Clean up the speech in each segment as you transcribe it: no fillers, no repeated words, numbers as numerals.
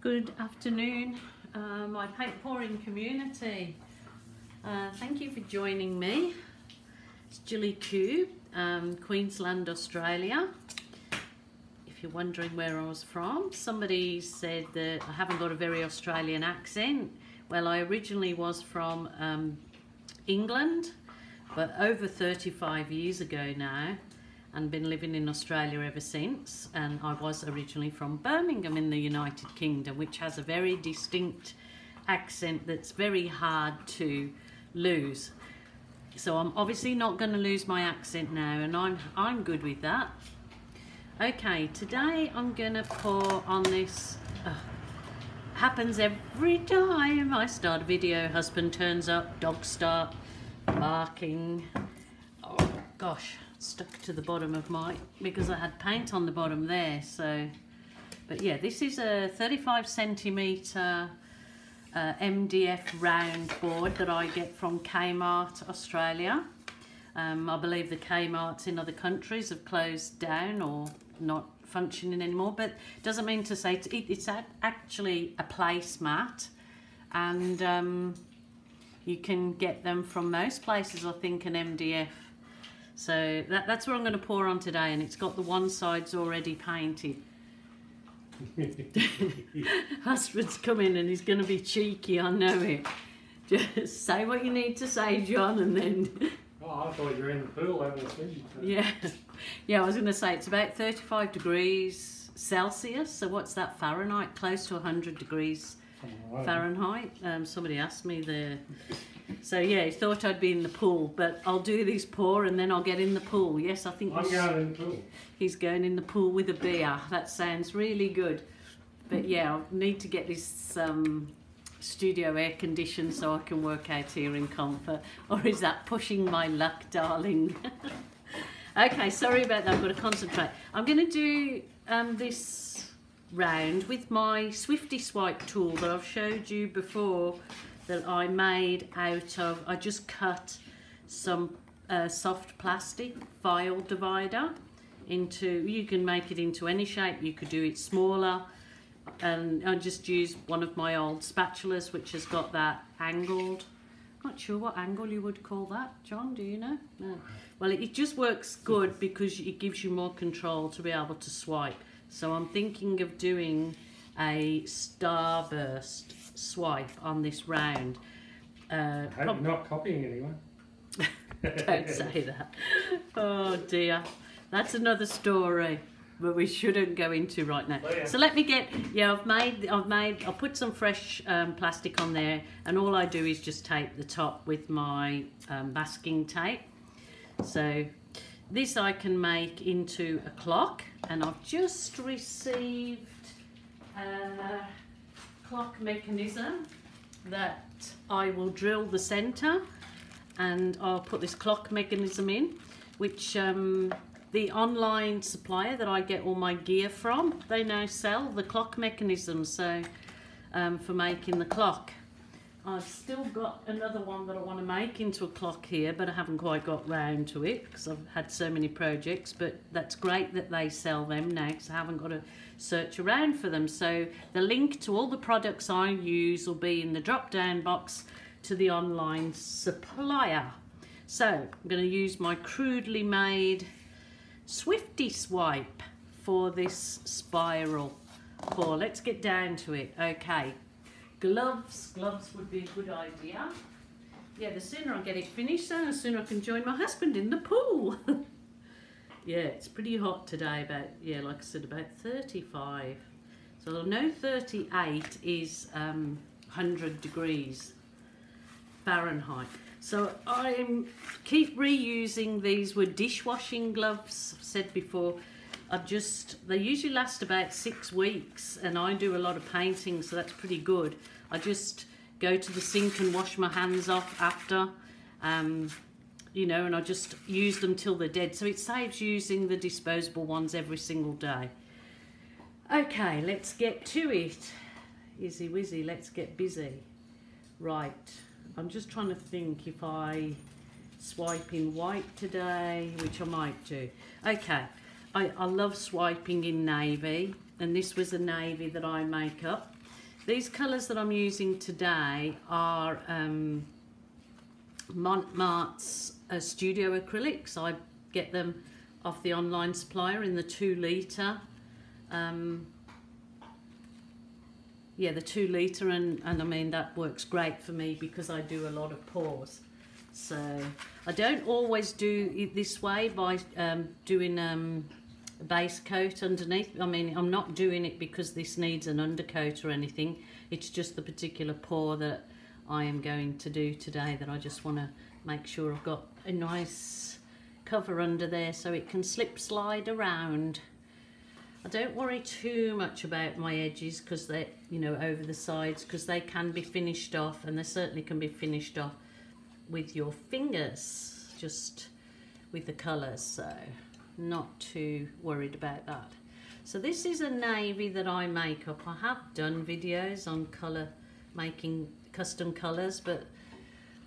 Good afternoon, my paint pouring community. Thank you for joining me. It's Gilly Kube, Queensland, Australia. If you're wondering where I was from, somebody said that I haven't got a very Australian accent. Well, I originally was from England, but over 35 years ago now, and been living in Australia ever since. And I was originally from Birmingham in the United Kingdom, which has a very distinct accent that's very hard to lose. So I'm obviously not going to lose my accent now, and I'm good with that. Okay, today I'm going to pour on this. Happens every time I start a video, husband turns up, dogs start barking. Oh gosh. Stuck to the bottom of my, because I had paint on the bottom there. So, but yeah, this is a 35cm MDF round board that I get from Kmart Australia. I believe the Kmarts in other countries have closed down or not functioning anymore, but doesn't mean to say it's actually a placemat, and you can get them from most places, I think, an MDF. So that's what I'm going to pour on today, and it's got the one side's already painted. Husband's come in and he's going to be cheeky, I know it. Just say what you need to say, John, and then... Oh, I thought you were in the pool having a swim. Yeah. Yeah, I was going to say, it's about 35 degrees Celsius, so what's that, Fahrenheit? Close to 100 degrees Fahrenheit. Somebody asked me there. So yeah, he thought I'd be in the pool, but I'll do this pour and then I'll get in the pool. Yes, I think I'm going in the pool. He's going in the pool with a beer. That sounds really good. But yeah, I need to get this studio air conditioned so I can work out here in comfort. Or is that pushing my luck, darling? Okay, sorry about that. I've got to concentrate. I'm going to do this round with my Swifty swipe tool that I've showed you before, that I made out of, I just cut some soft plastic file divider into, you can make it into any shape, you could do it smaller, and I just used one of my old spatulas which has got that angled, not sure what angle you would call that, John, do you know? No. Well, it just works good because it gives you more control to be able to swipe. So I'm thinking of doing a starburst swipe on this round. I hope you're not copying anyone. Don't say that. Oh dear, that's another story, but we shouldn't go into right now. Oh, yeah. So let me get, yeah, I'll put some fresh plastic on there, and all I do is just tape the top with my masking tape. So this I can make into a clock, and I've just received clock mechanism that I will drill the center, and I'll put this clock mechanism in, which the online supplier that I get all my gear from, they now sell the clock mechanism, so for making the clock. I've still got another one that I want to make into a clock here, but I haven't quite got round to it because I've had so many projects, but that's great that they sell them now because I haven't got to search around for them. So the link to all the products I use will be in the drop down box to the online supplier. So I'm going to use my crudely made Swifty swipe for this spiral pour. Let's get down to it. Okay. Gloves would be a good idea. Yeah, the sooner I get it finished, the sooner I can join my husband in the pool. Yeah, it's pretty hot today, about, yeah, like I said, about 35. So I know 38 is 100 degrees Fahrenheit. So I keep reusing these. Were dishwashing gloves, I've said before. They usually last about 6 weeks, and I do a lot of painting, so that's pretty good. I just go to the sink and wash my hands off after, you know, and I just use them till they're dead. So it saves using the disposable ones every single day. Okay, let's get to it. Izzy wizzy, let's get busy. Right, I'm just trying to think if I swiping white today, which I might do. Okay, I love swiping in navy, and this was a navy that I make up. These colours that I'm using today are Mont Marte's Studio Acrylics. I get them off the online supplier in the 2 litre. Yeah, the 2 litre, and I mean that works great for me because I do a lot of pours. So I don't always do it this way by doing a base coat underneath. I mean, I'm not doing it because this needs an undercoat or anything. It's just the particular pour that I am going to do today that I just want to make sure I've got a nice cover under there so it can slide around. I don't worry too much about my edges because they're, you know, over the sides, because they can be finished off, and they certainly can be finished off with your fingers, just with the colours, so not too worried about that. So this is a navy that I make up. I have done videos on colour, making custom colours, but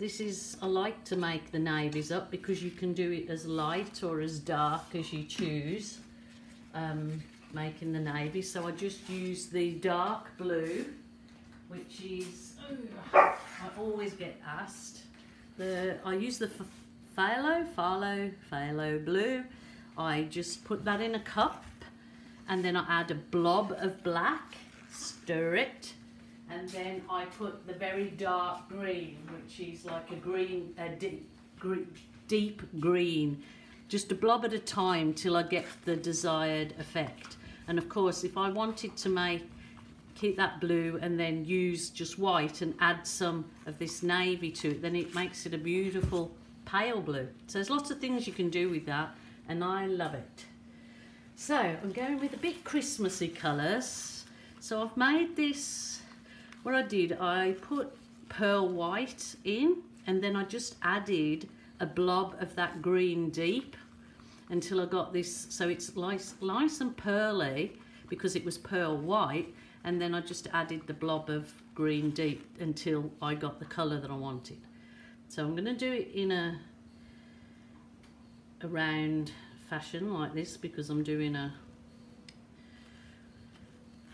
this is, I like to make the navies up because you can do it as light or as dark as you choose. Making the navy, so I just use the dark blue, which is, I always get asked, I use the phthalo blue. I just put that in a cup, and then I add a blob of black, stir it, and then I put the very dark green, which is like a green, a deep green, just a blob at a time till I get the desired effect. And of course, if I wanted to keep that blue and then use just white and add some of this navy to it, then it makes it a beautiful pale blue. So there's lots of things you can do with that, and I love it. So I'm going with a bit Christmassy colours. So I've made this, what I did, I put pearl white in, and then I just added a blob of that green deep until I got this, so it's nice and pearly because it was pearl white, and then I just added the blob of green deep until I got the colour that I wanted. So I'm going to do it in a round fashion like this because I'm doing a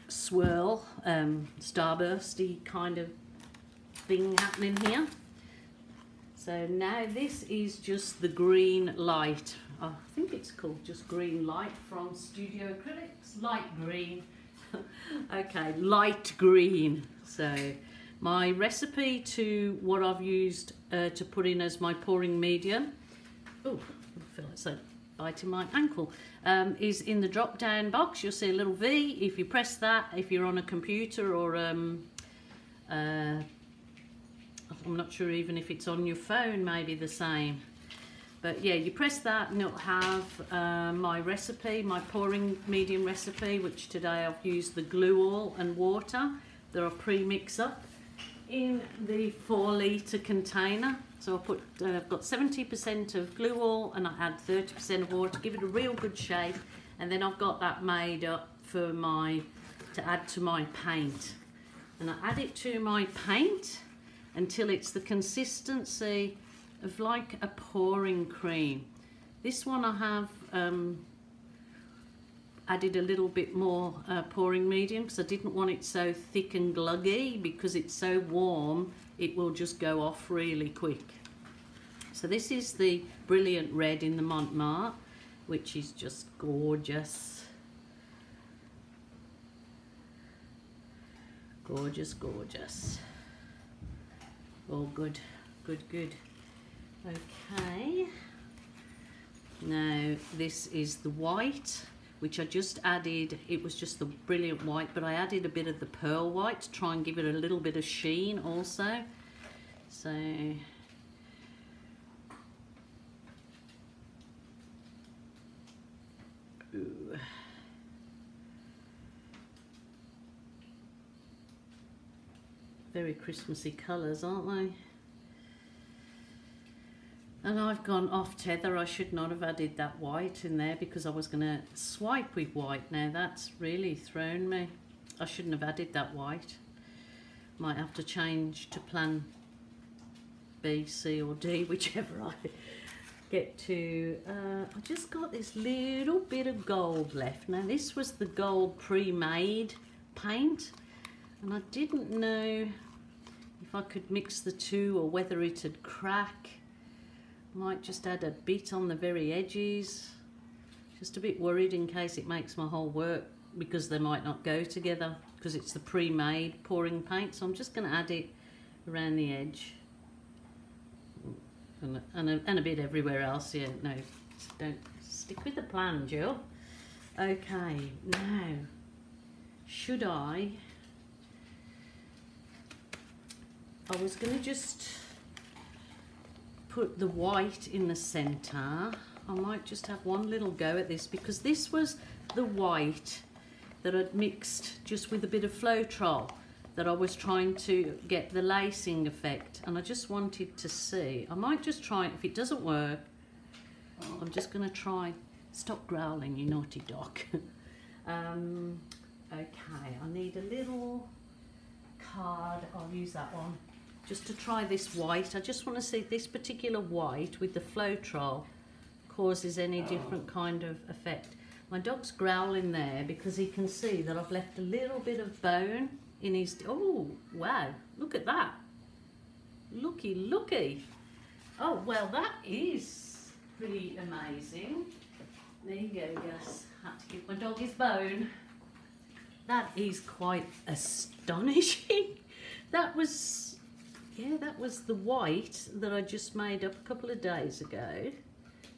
swirl, starbursty kind of thing happening here. So now this is just the green light. I think it's called just green light from Studio Acrylics. Light green. Okay, light green. So my recipe to what I've used to put in as my pouring medium, oh, I feel like it's like biting my ankle, is in the drop down box. You'll see a little V. If you press that, if you're on a computer or I'm not sure even if it's on your phone, maybe the same. But yeah, you press that and it'll have my recipe, my pouring medium recipe, which today I've used the glue oil and water that I pre-mix up in the 4 litre container. So I put, I've got 70% of glue oil and I add 30% of water, give it a real good shake, and then I've got that made up for to add to my paint. And I add it to my paint until it's the consistency of like a pouring cream. This one I have added a little bit more pouring medium because I didn't want it so thick and gluggy, because it's so warm it will just go off really quick. So this is the brilliant red in the Mont Marte, which is just gorgeous. Gorgeous, gorgeous. Oh, good, good, good. Okay. Now this is the white, which I just added. It was just the brilliant white, but I added a bit of the pearl white to try and give it a little bit of sheen also. So ooh. Very Christmassy colours, aren't they? And I've gone off tether. I should not have added that white in there because I was going to swipe with white. Now that's really thrown me. I shouldn't have added that white. Might have to change to plan B, C or D, whichever I get to. I just got this little bit of gold left. Now this was the gold pre-made paint, and I didn't know if I could mix the two or whether it would crack. Might just add a bit on the very edges. Just a bit worried in case it makes my whole work, because they might not go together because it's the pre-made pouring paint. So I'm just going to add it around the edge and a bit everywhere else. Yeah, no, don't stick with the plan, Jill. Okay, now should I was going to just put the white in the centre. I might just have one little go at this, because this was the white that I'd mixed just with a bit of Floetrol that I was trying to get the lacing effect, and I just wanted to see. I might just try it. If it doesn't work, I'm just going to try. Stop growling, you naughty dog. Okay, I need a little card. I'll use that one just to try this white. I just want to see if this particular white with the Floetrol causes any different kind of effect. My dog's growling there because he can see that I've left a little bit of bone in his... Oh, wow, look at that. Looky, looky. Oh, well, that is pretty amazing. There you go, guys. Had to give my dog his bone. That is quite astonishing. That was... yeah, that was the white that I just made up a couple of days ago.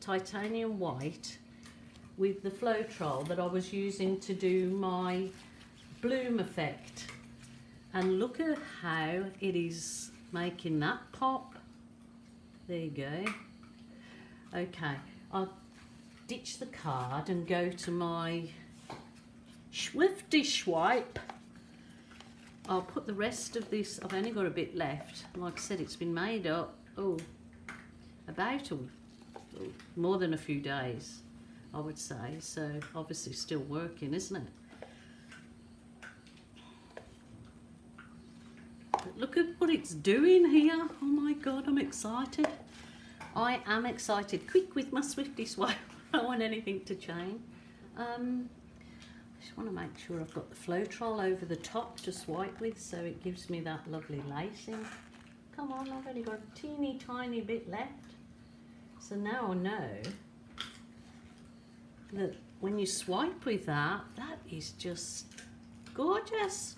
Titanium white with the Floetrol that I was using to do my bloom effect. And look at how it is making that pop. There you go. Okay, I'll ditch the card and go to my Swifty swipe. I'll put the rest of this, I've only got a bit left. Like I said, it's been made up, oh, about a, more than a few days, I would say. So obviously still working, isn't it? But look at what it's doing here. Oh my God, I'm excited. I am excited. Quick with my Swifty swipe. I don't want anything to change. I just want to make sure I've got the Floetrol over the top to swipe with, so it gives me that lovely lacing. Come on, I've only got a teeny tiny bit left. So now I know that when you swipe with that, that is just gorgeous.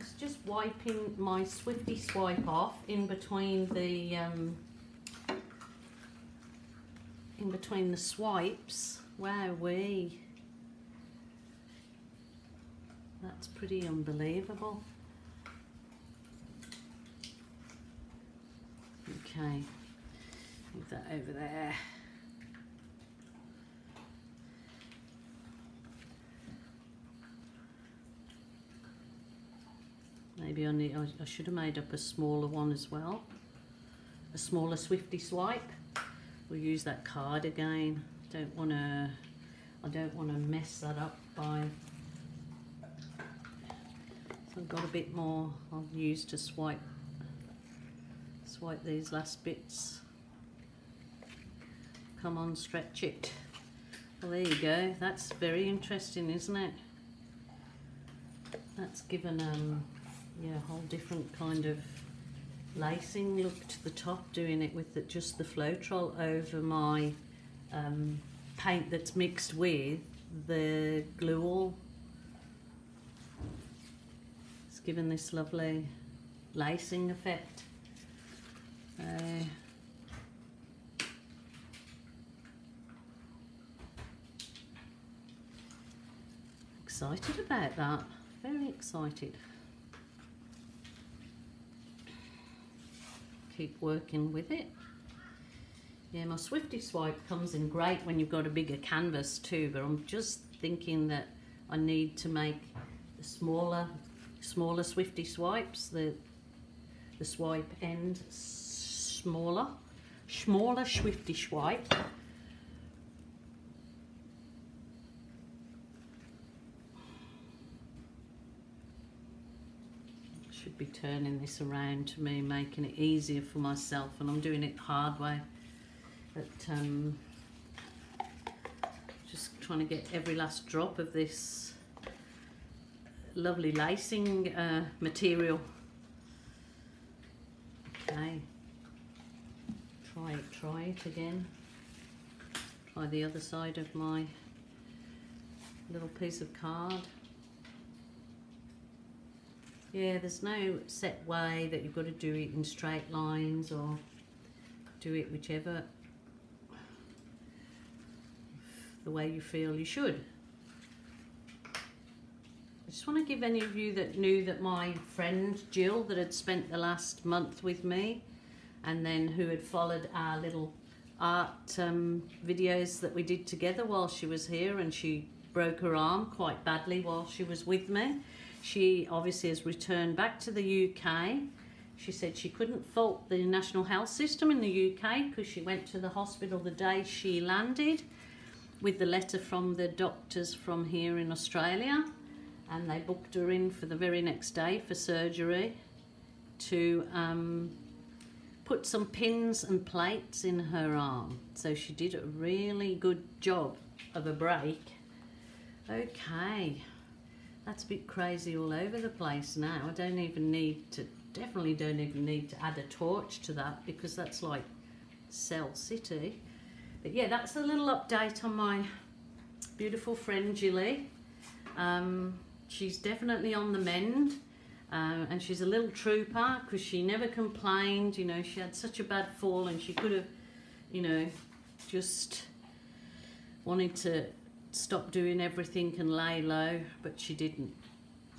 It's just wiping my Swifty swipe off in between the swipes. Wowee. That's pretty unbelievable. Okay, move that over there. Maybe I should have made up a smaller one as well. A smaller Swifty swipe. We'll use that card again. I don't want to mess that up by. So I've got a bit more I'll use to swipe these last bits. Come on, stretch it. Well, there you go. That's very interesting, isn't it? That's given yeah, a whole different kind of lacing look to the top, doing it with the, just the Floetrol over my paint that's mixed with the glue all. It's given this lovely lacing effect. Excited about that, very excited. Keep working with it. Yeah, my Swifty swipe comes in great when you've got a bigger canvas too, but I'm just thinking that I need to make the smaller Swifty swipes, the swipe end smaller Swifty swipe. Should should be turning this around to me, making it easier for myself, and I'm doing it the hard way. But just trying to get every last drop of this lovely lacing material. Okay, try it again. Try the other side of my little piece of card. Yeah, there's no set way that you've got to do it in straight lines or do it whichever the way you feel you should. I just want to give any of you that knew that my friend Jill, that had spent the last month with me and then who had followed our little art videos that we did together while she was here, and she broke her arm quite badly while she was with me. She obviously has returned back to the UK. She said she couldn't fault the National Health System in the UK because she went to the hospital the day she landed with the letter from the doctors from here in Australia, and they booked her in for the very next day for surgery to put some pins and plates in her arm. So she did a really good job of a break. Okay. That's a bit crazy all over the place now. I don't even need to, definitely don't even need to add a torch to that because that's like Cell City. But yeah, that's a little update on my beautiful friend Gilly. She's definitely on the mend, and she's a little trooper because she never complained. You know, she had such a bad fall and she could have, you know, just wanted to stop doing everything and lay low, but she didn't.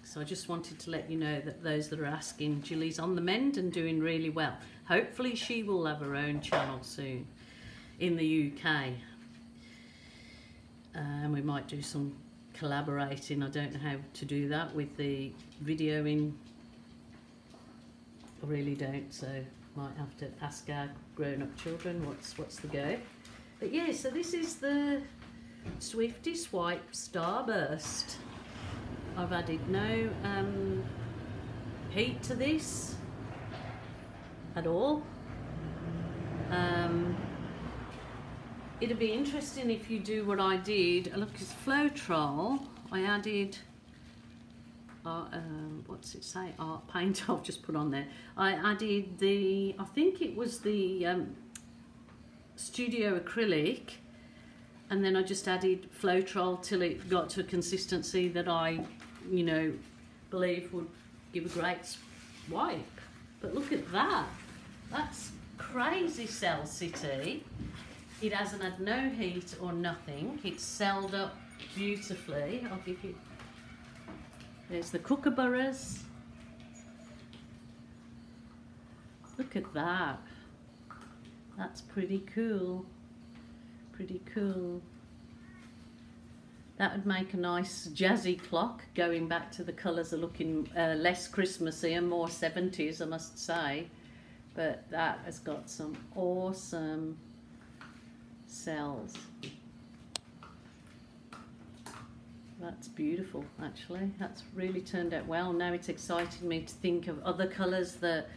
So I just wanted to let you know that those that are asking, Gilly's on the mend and doing really well. Hopefully she will have her own channel soon in the UK, and we might do some collaborating. I don't know how to do that with the videoing, I really don't, so might have to ask our grown-up children what's the go. But yeah, so this is the Swifty Swipe Starburst. I've added no heat to this at all. It'd be interesting if you do what I did. Look, it's Floetrol. I added what's it say, art paint. I've just put on there. I added the, I think it was the Studio Acrylic, and then I just added Floetrol till it got to a consistency that I, you know, believe would give a great swipe. But look at that. That's crazy Cell City. It hasn't had no heat or nothing. It's celled up beautifully. I'll give you, there's the kookaburras. Look at that. That's pretty cool. Pretty cool. That would make a nice jazzy clock, going back to the colours are looking less Christmassy and more 70s, I must say. But that has got some awesome cells. That's beautiful, actually. That's really turned out well. Now it's excited me to think of other colours that,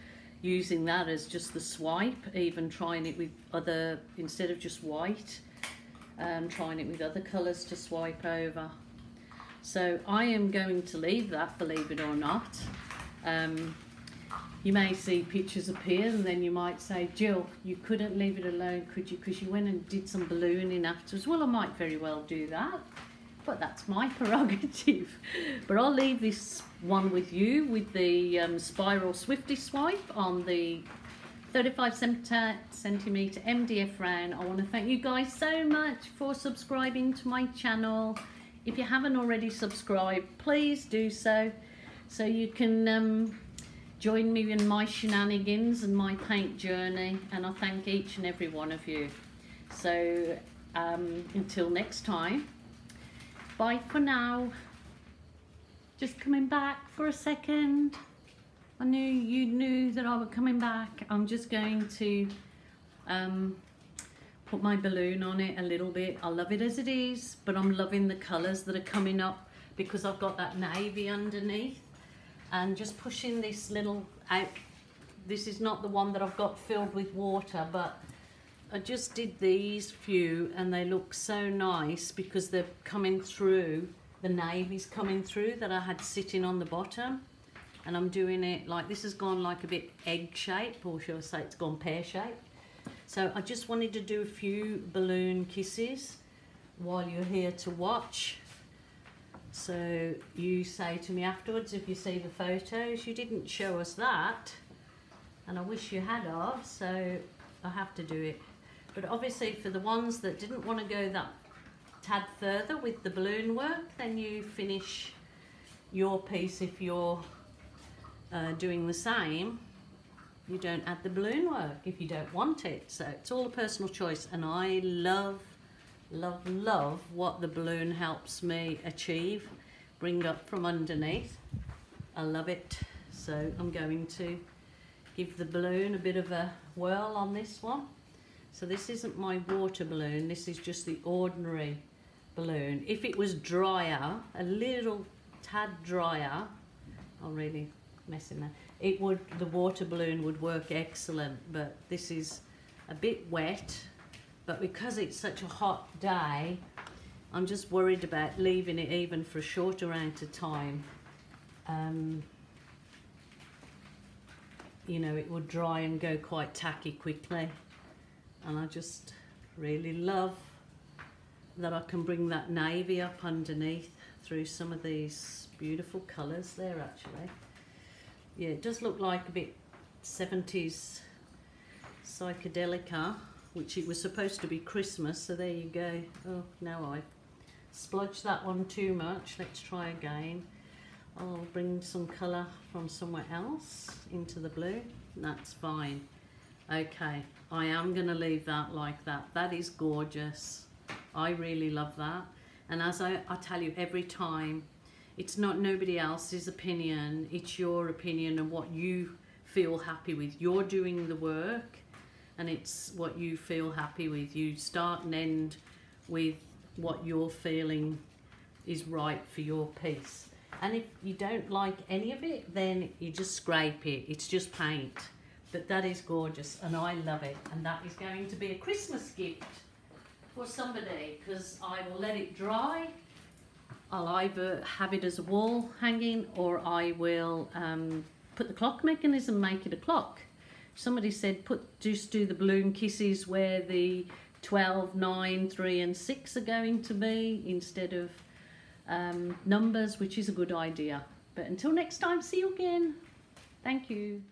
using that as just the swipe, even trying it with other, instead of just white, trying it with other colours to swipe over. So I am going to leave that, believe it or not. You may see pictures appear and then you might say, Jill, you couldn't leave it alone, could you? Because you went and did some ballooning afterwards. Well, I might very well do that, but that's my prerogative. But I'll leave this one with you with the spiral Swifty Swipe on the 35 centimetre MDF round. I want to thank you guys so much for subscribing to my channel. If you haven't already subscribed, please do so, so you can join me in my shenanigans and my paint journey, and I thank each and every one of you. So until next time, bye for now. Just coming back for a second. I knew you knew that I were coming back. I'm just going to put my balloon on it a little bit. I love it as it is, but I'm loving the colours that are coming up because I've got that navy underneath. and just pushing this little out. This is not the one that I've got filled with water, but I just did these few and they look so nice because they're coming through, the navy's coming through that I had sitting on the bottom. And I'm doing it like this has gone like a bit egg shape, or shall I say it's gone pear shape. So I just wanted to do a few balloon kisses while you're here to watch. So you say to me afterwards, if you see the photos, you didn't show us that. And I wish you had of, so I have to do it. But obviously for the ones that didn't want to go that tad further with the balloon work, then you finish your piece if you're doing the same. You don't add the balloon work if you don't want it. So it's all a personal choice, and I love, love, love what the balloon helps me achieve, bring up from underneath. I love it. So I'm going to give the balloon a bit of a whirl on this one. So this isn't my water balloon, this is just the ordinary balloon. If it was drier, a little tad drier, I'll really mess in there, it would, the water balloon would work excellent, but this is a bit wet. But because it's such a hot day, I'm just worried about leaving it even for a short amount of time. You know, it would dry and go quite tacky quickly, and I just really love that I can bring that navy up underneath through some of these beautiful colours there actually. Yeah, it does look like a bit 70s psychedelica, which it was supposed to be Christmas, so there you go. Oh, now I splodged that one too much. Let's try again. I'll bring some colour from somewhere else into the blue. That's fine. Okay, I am going to leave that like that. That is gorgeous. I really love that. And as I tell you every time, it's not nobody else's opinion, it's your opinion and what you feel happy with. You're doing the work and it's what you feel happy with. You start and end with what you're feeling is right for your piece. And if you don't like any of it, then you just scrape it. It's just paint. But that is gorgeous and I love it. And that is going to be a Christmas gift for somebody, because I will let it dry. I'll either have it as a wall hanging, or I will put the clock mechanism, make it a clock. Somebody said just do the balloon kisses where the 12, 9, 3 and 6 are going to be instead of numbers, which is a good idea. But until next time, see you again. Thank you.